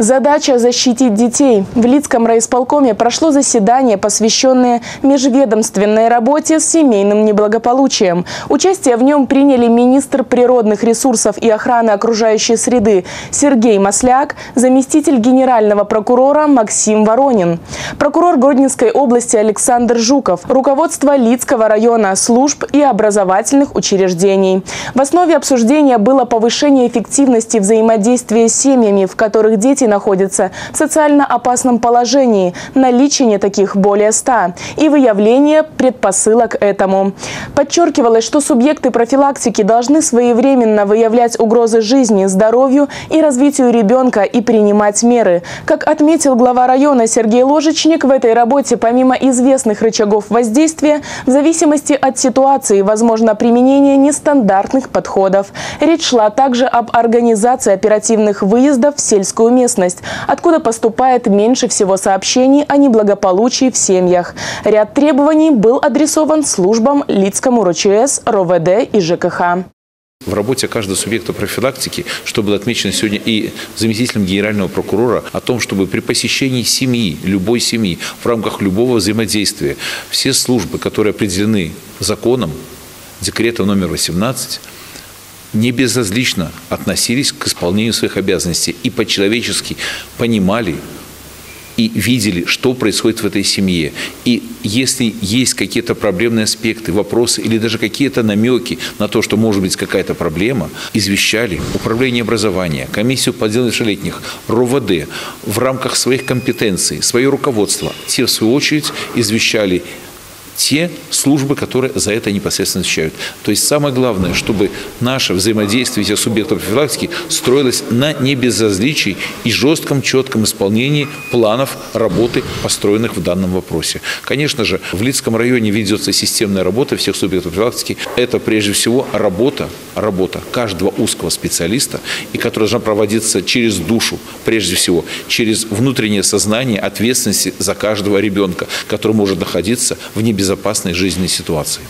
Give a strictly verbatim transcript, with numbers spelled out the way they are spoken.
Задача – защитить детей. В Лидском райисполкоме прошло заседание, посвященное межведомственной работе с семейным неблагополучием. Участие в нем приняли министр природных ресурсов и охраны окружающей среды Сергей Масляк, заместитель генерального прокурора Максим Воронин, прокурор Гродненской области Александр Жуков, руководство Лидского района, служб и образовательных учреждений. В основе обсуждения было повышение эффективности взаимодействия с семьями, в которых дети находятся в социально опасном положении, наличие таких более ста и выявление предпосылок этому. Подчеркивалось, что субъекты профилактики должны своевременно выявлять угрозы жизни, здоровью и развитию ребенка и принимать меры. Как отметил глава района Сергей Ложечник, в этой работе помимо известных рычагов воздействия, в зависимости от ситуации возможно применение нестандартных подходов. Речь шла также об организации оперативных выездов в сельскую местность, откуда поступает меньше всего сообщений о неблагополучии в семьях. Ряд требований был адресован службам Лидскому РОЧС, РОВД и ЖКХ. В работе каждого субъекта профилактики, что было отмечено сегодня и заместителем генерального прокурора, о том, чтобы при посещении семьи, любой семьи, в рамках любого взаимодействия, все службы, которые определены законом, декретом номер восемнадцать, не безразлично относились к исполнению своих обязанностей и по-человечески понимали и видели, что происходит в этой семье. И если есть какие-то проблемные аспекты, вопросы или даже какие-то намеки на то, что может быть какая-то проблема, извещали Управление образования, комиссию по делам совершеннолетних, РОВД в рамках своих компетенций, свое руководство. Те, в свою очередь, извещали те службы, которые за это непосредственно отвечают. То есть самое главное, чтобы наше взаимодействие с субъектом профилактики строилось на небезразличии и жестком, четком исполнении планов работы, построенных в данном вопросе. Конечно же, в Лидском районе ведется системная работа всех субъектов профилактики. Это прежде всего работа, работа каждого узкого специалиста, и которая должна проводиться через душу, прежде всего, через внутреннее сознание ответственности за каждого ребенка, который может находиться в небезопасности. безопасной жизненной ситуации.